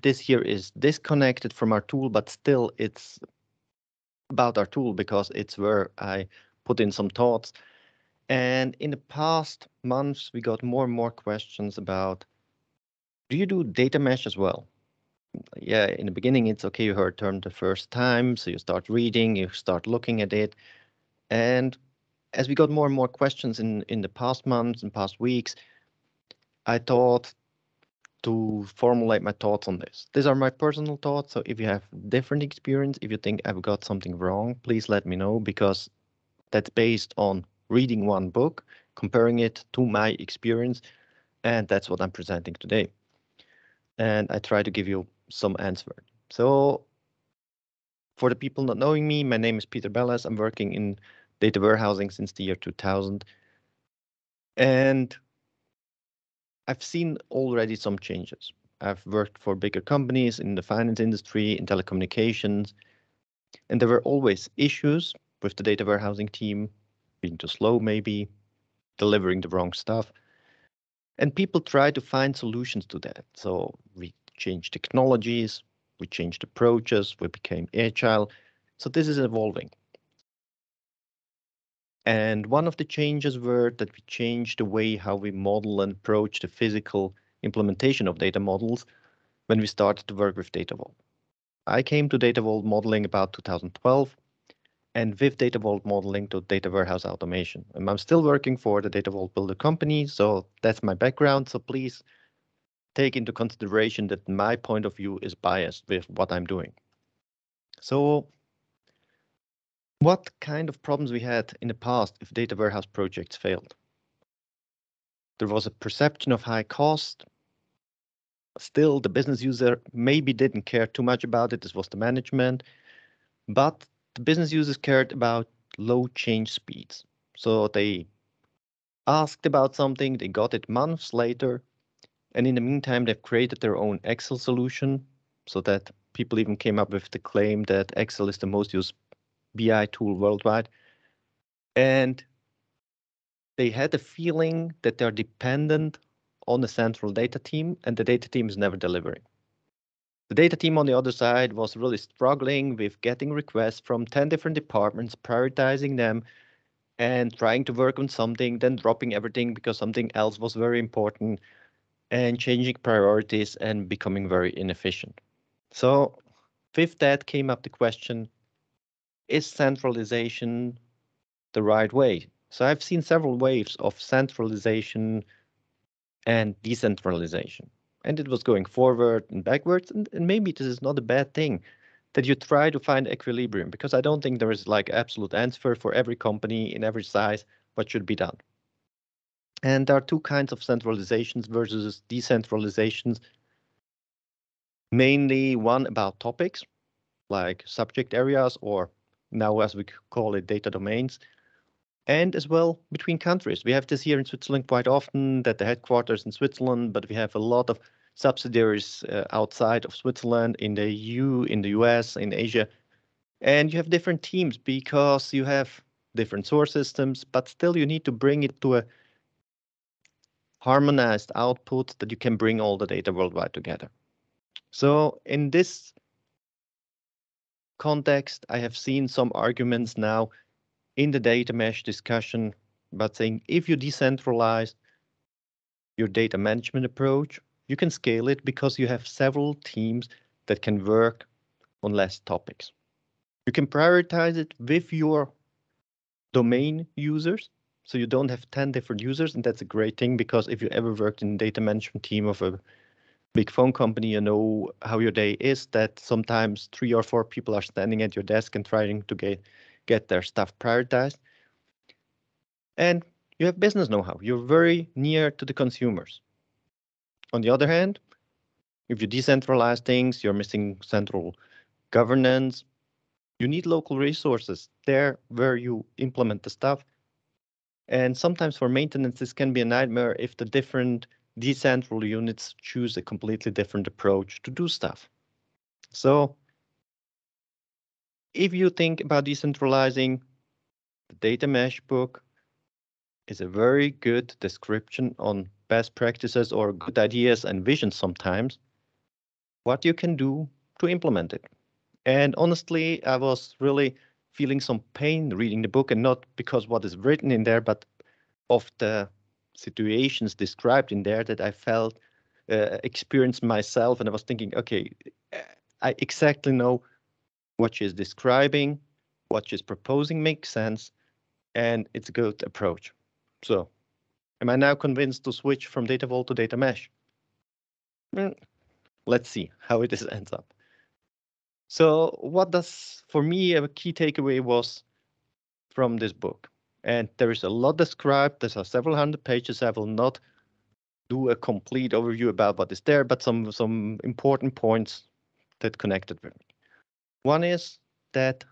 This here is disconnected from our tool, but still it's about our tool because it's where I put in some thoughts. And in the past months, we got more and more questions about, do you do data mesh as well? Yeah, in the beginning, it's okay, you heard the term the first time, so you start reading, you start looking at it. And as we got more and more questions in the past months and past weeks, I thought to formulate my thoughts on this. These are my personal thoughts, so if you have different experience, if you think I've got something wrong, please let me know, because that's based on reading one book, comparing it to my experience, and that's what I'm presenting today. And I try to give you some answer. So for the people not knowing me, my name is Petr Beles. I'm working in data warehousing since the year 2000. And I've seen already some changes. I've worked for bigger companies in the finance industry, in telecommunications, and there were always issues with the data warehousing team, being too slow maybe, delivering the wrong stuff. And people try to find solutions to that. So we changed technologies, we changed approaches, we became agile. So this is evolving. And one of the changes were that we changed the way how we model and approach the physical implementation of data models when we started to work with Data Vault. I came to Data Vault modeling about 2012, and with Data Vault modeling to data warehouse automation. And I'm still working for the Data Vault builder company, so that's my background. So please take into consideration that my point of view is biased with what I'm doing. So what kind of problems we had in the past if data warehouse projects failed? There was a perception of high cost. Still, the business user maybe didn't care too much about it. This was the management, but the business users cared about low change speeds. So they asked about something, they got it months later, and in the meantime, they've created their own Excel solution, so that people even came up with the claim that Excel is the most used BI tool worldwide. And they had the feeling that they're dependent on the central data team, and the data team is never delivering. The data team on the other side was really struggling with getting requests from 10 different departments, prioritizing them and trying to work on something, then dropping everything because something else was very important, and changing priorities and becoming very inefficient. So with that came up the question, is centralization the right way? So I've seen several waves of centralization and decentralization. And it was going forward and backwards, and maybe this is not a bad thing that you try to find equilibrium, because I don't think there is like absolute answer for every company in every size what should be done. And there are two kinds of centralizations versus decentralizations, mainly one about topics like subject areas, or now as we call it data domains, and as well between countries. We have this here in Switzerland quite often, that the headquarters in Switzerland, but we have a lot of subsidiaries outside of Switzerland, in the EU, in the US, in Asia. And you have different teams because you have different source systems, but still you need to bring it to a harmonized output that you can bring all the data worldwide together. So in this context, I have seen some arguments now in the data mesh discussion about saying, if you decentralize your data management approach, you can scale it because you have several teams that can work on less topics. You can prioritize it with your domain users, so you don't have 10 different users, and that's a great thing, because if you ever worked in a data management team of a big phone company, you know how your day is, that sometimes 3 or 4 people are standing at your desk and trying to get their stuff prioritized. And you have business know-how. You're very near to the consumers. On the other hand, if you decentralize things, you're missing central governance. You need local resources there where you implement the stuff. And sometimes for maintenance, this can be a nightmare if the different decentral units choose a completely different approach to do stuff. So if you think about decentralizing, the Data Mesh book is a very good description on best practices or good ideas and visions sometimes. what you can do to implement it. And honestly, I was really feeling some pain reading the book, and not because what is written in there, but of the situations described in there that I felt experienced myself. And I was thinking, okay, I exactly know what she is describing, what she's proposing makes sense, and it's a good approach. So am I now convinced to switch from Data Vault to Data Mesh? Let's see how it ends up. So what does, for me, a key takeaway was from this book? And there is a lot described. There are several hundred pages. I will not do a complete overview about what is there, but some important points that connected with me. One is that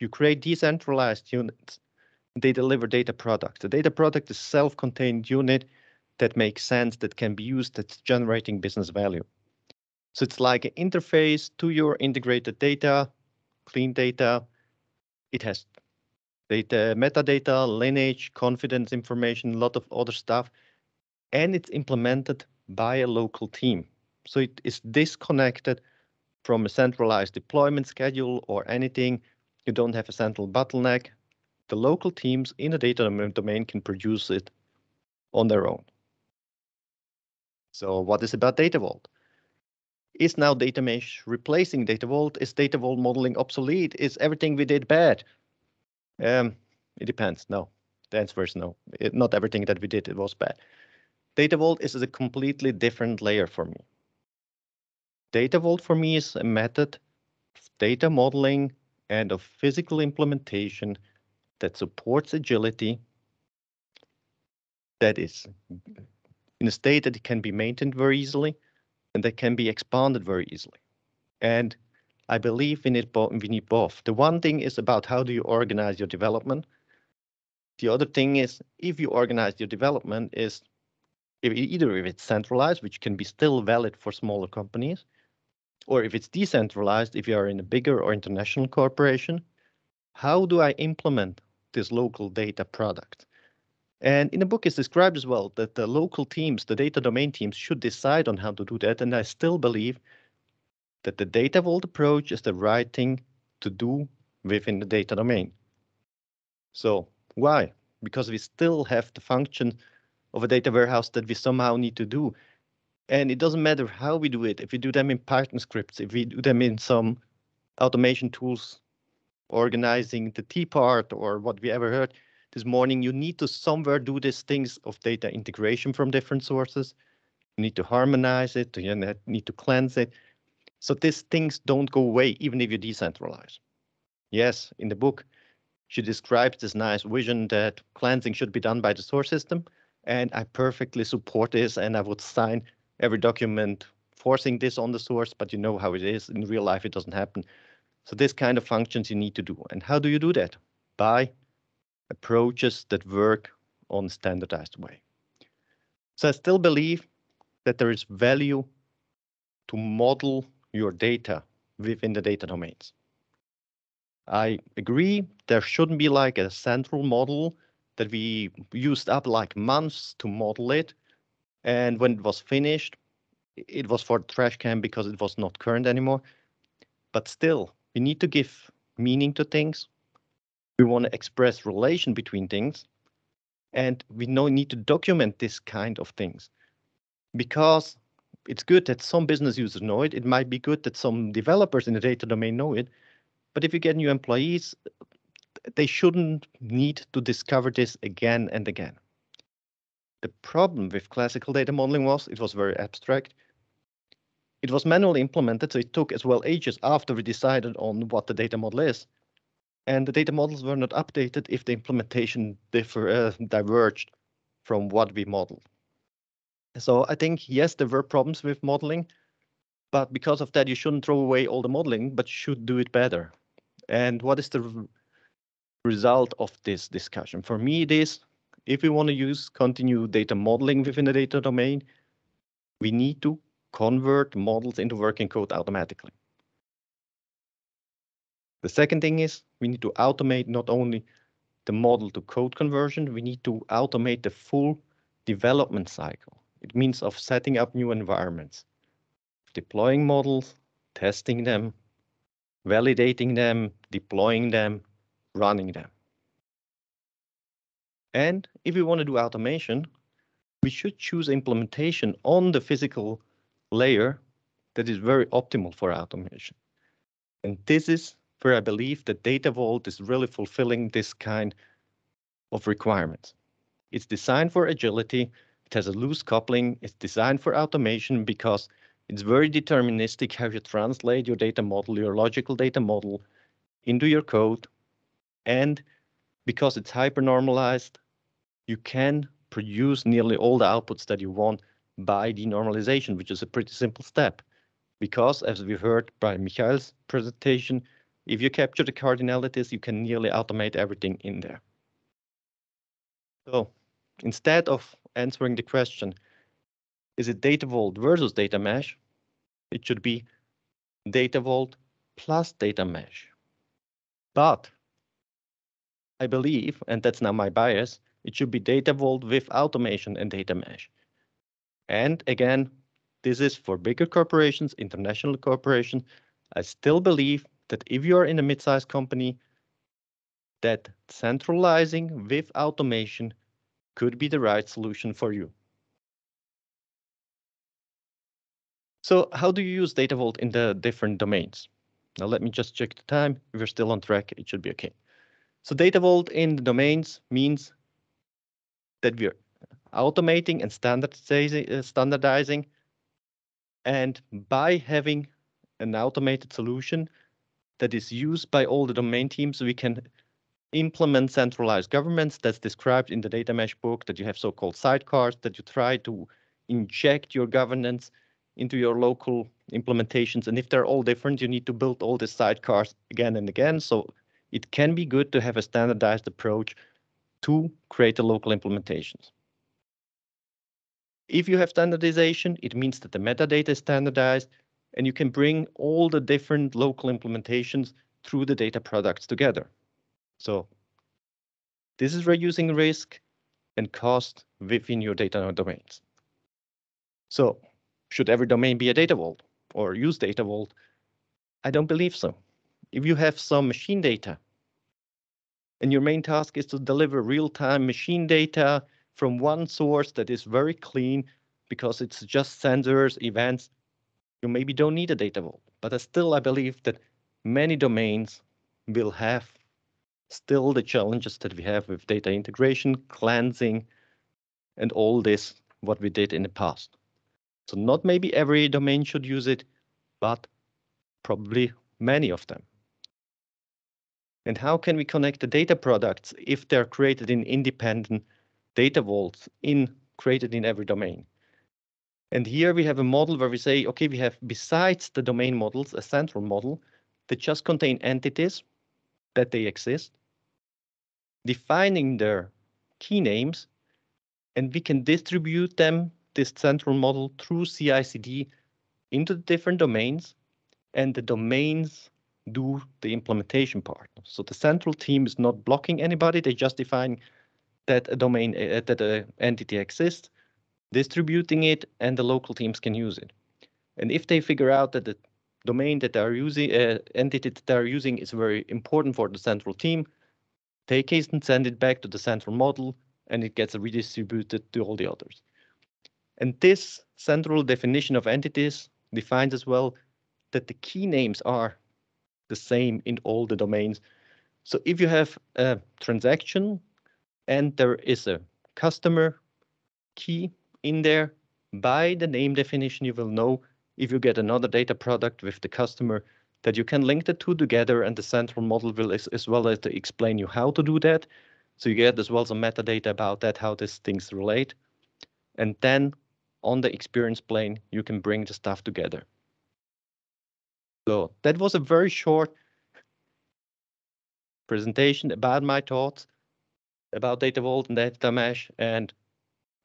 you create decentralized units. They deliver data products. The data product is a self-contained unit that makes sense, that can be used, that's generating business value. So it's like an interface to your integrated data, clean data. It has data, metadata, lineage, confidence information, a lot of other stuff, and it's implemented by a local team. So it is disconnected from a centralized deployment schedule or anything. You don't have a central bottleneck. The local teams in the data domain can produce it on their own. So what is about Data Vault? Is now Data Mesh replacing Data Vault? Is Data Vault modeling obsolete? Is everything we did bad? It depends. No, the answer is no. Not everything that we did, it was bad. Data Vault is a completely different layer for me. Data Vault for me is a method of data modeling and of physical implementation that supports agility, that is in a state that it can be maintained very easily, and that can be expanded very easily. And I believe we need both. The one thing is about how do you organize your development. The other thing is, if you organize your development, is if it's centralized, which can be still valid for smaller companies, or if it's decentralized, if you are in a bigger or international corporation, how do I implement this local data product? And in the book, it's described as well that the local teams, the data domain teams, should decide on how to do that. And I still believe that the Data Vault approach is the right thing to do within the data domain. So why? Because we still have the function of a data warehouse that we somehow need to do. And it doesn't matter how we do it. If we do them in Python scripts, if we do them in some automation tools, organizing the T part or what we ever heard this morning, you need to somewhere do these things of data integration from different sources. You need to harmonize it, you need to cleanse it. So these things don't go away, even if you decentralize. Yes, in the book, she describes this nice vision that cleansing should be done by the source system. And I perfectly support this, and I would sign every document forcing this on the source, but you know how it is. In real life, it doesn't happen. So this kind of functions you need to do. And how do you do that? By approaches that work on a standardized way. So I still believe that there is value to model your data within the data domains. I agree there shouldn't be like a central model that we used up like months to model it. And when it was finished, it was for the trash can because it was not current anymore. But still, we need to give meaning to things. We want to express relation between things, and we need to document this kind of things, because it's good that some business users know it. It might be good that some developers in the data domain know it, but if you get new employees, they shouldn't need to discover this again and again. The problem with classical data modeling was it was very abstract. It was manually implemented, so it took as well ages after we decided on what the data model is. And the data models were not updated if the implementation diverged from what we modeled. So I think, yes, there were problems with modeling, but because of that, you shouldn't throw away all the modeling, but should do it better. And what is the result of this discussion? For me, it is, if we want to continue data modeling within the data domain, we need to convert models into working code automatically. The second thing is we need to automate not only the model to code conversion, we need to automate the full development cycle. It means of setting up new environments, deploying models, testing them, validating them, deploying them, running them. And if we want to do automation, we should choose implementation on the physical layer that is very optimal for automation. And this is where I believe that Data Vault is really fulfilling this kind of requirements. It's designed for agility. It has a loose coupling. It's designed for automation because it's very deterministic how you translate your data model, your logical data model, into your code. And because it's hyper-normalized, you can produce nearly all the outputs that you want by denormalization, which is a pretty simple step. Because, as we heard by Michael's presentation, if you capture the cardinalities, you can nearly automate everything in there. So instead of answering the question, is it Data Vault versus Data Mesh? It should be Data Vault plus Data Mesh. But I believe, and that's now my bias, it should be Data Vault with automation and Data Mesh. And again, this is for bigger corporations, international corporations. I still believe that if you're in a mid-sized company, that centralizing with automation could be the right solution for you. So how do you use Data Vault in the different domains? Now let me just check the time. If we're still on track, it should be okay. So Data Vault in the domains means that we're automating and standardizing. And by having an automated solution that is used by all the domain teams, we can implement centralized governance that's described in the Data Mesh book, that you have so-called sidecars, that you try to inject your governance into your local implementations. And if they're all different, you need to build all the sidecars again and again. So it can be good to have a standardized approach to create the local implementations. If you have standardization, it means that the metadata is standardized, and you can bring all the different local implementations through the data products together. So this is reducing risk and cost within your data domains. So should every domain be a Data Vault or use Data Vault? I don't believe so. If you have some machine data and your main task is to deliver real-time machine data from one source that is very clean because it's just sensors, events, you maybe don't need a Data Vault. But I believe that many domains will have still the challenges that we have with data integration, cleansing, and all this, what we did in the past. So not maybe every domain should use it, but probably many of them. And how can we connect the data products if they're created in independent Data Vaults created in every domain? And here we have a model where we say, okay, we have, besides the domain models, a central model that just contain entities that they exist, defining their key names, and we can distribute them, this central model, through CICD into the different domains, and the domains do the implementation part. So the central team is not blocking anybody, they just define that a domain, that an entity exists, distributing it, and the local teams can use it. And if they figure out that the domain that they are using, entity that they are using is very important for the central team, take it and send it back to the central model, and it gets redistributed to all the others. And this central definition of entities defines as well that the key names are the same in all the domains. So if you have a transaction, and there is a customer key in there, by the name definition, you will know if you get another data product with the customer that you can link the two together, and the central model will as well as to explain you how to do that. So you get as well some metadata about that, how these things relate. And then on the experience plane, you can bring the stuff together. So that was a very short presentation about my thoughts about Data Vault and Data Mesh, and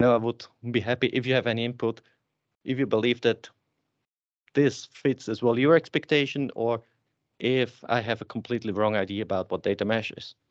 now I would be happy if you have any input, if you believe that this fits as well your expectation, or if I have a completely wrong idea about what Data Mesh is.